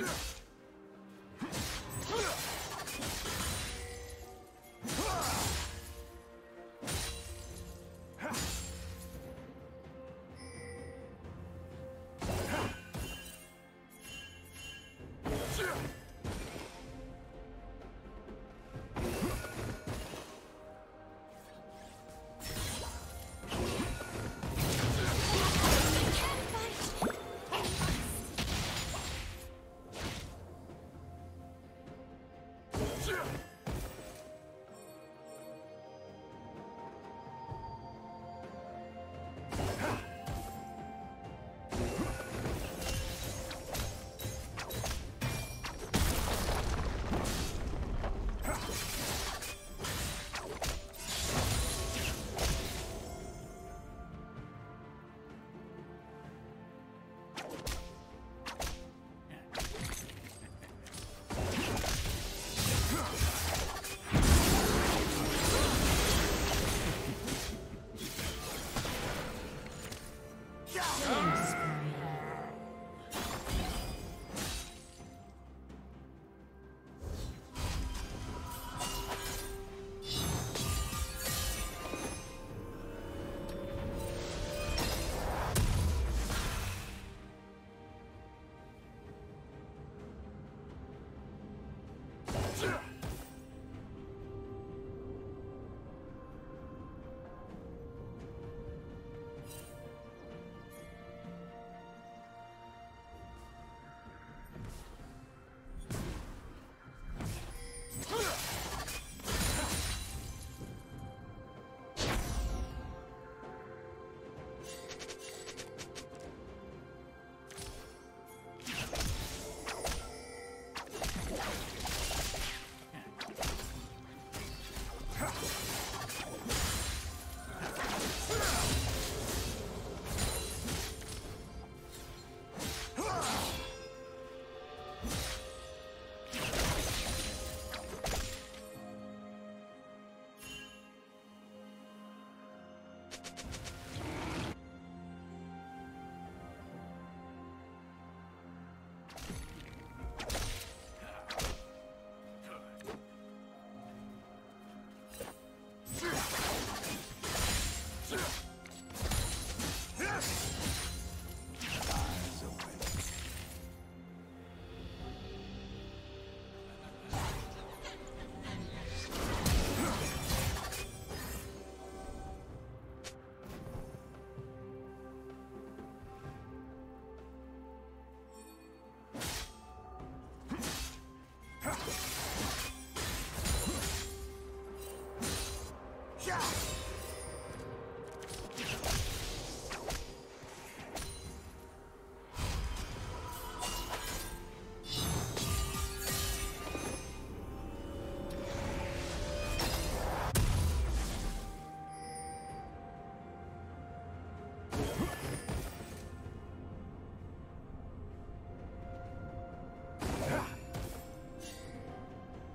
Sure.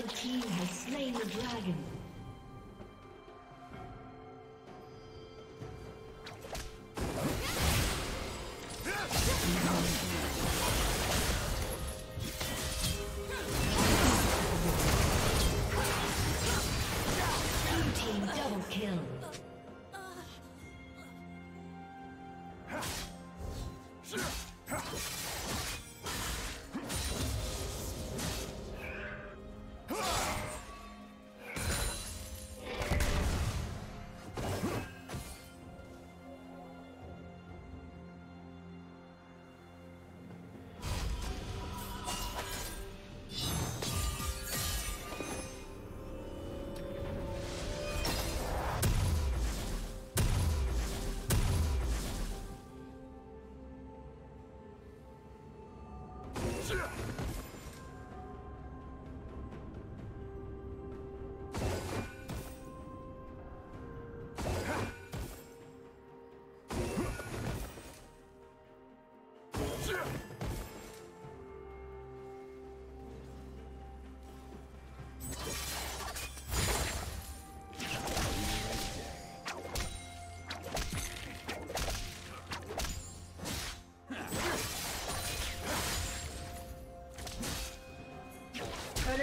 The team has slain the dragon.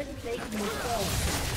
Turret plate will fall.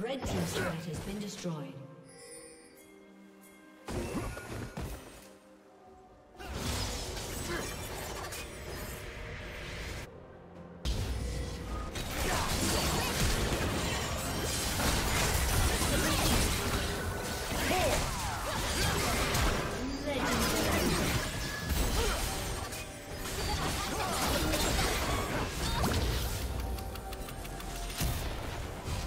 Red team's turret has been destroyed.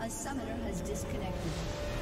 A summoner has disconnected.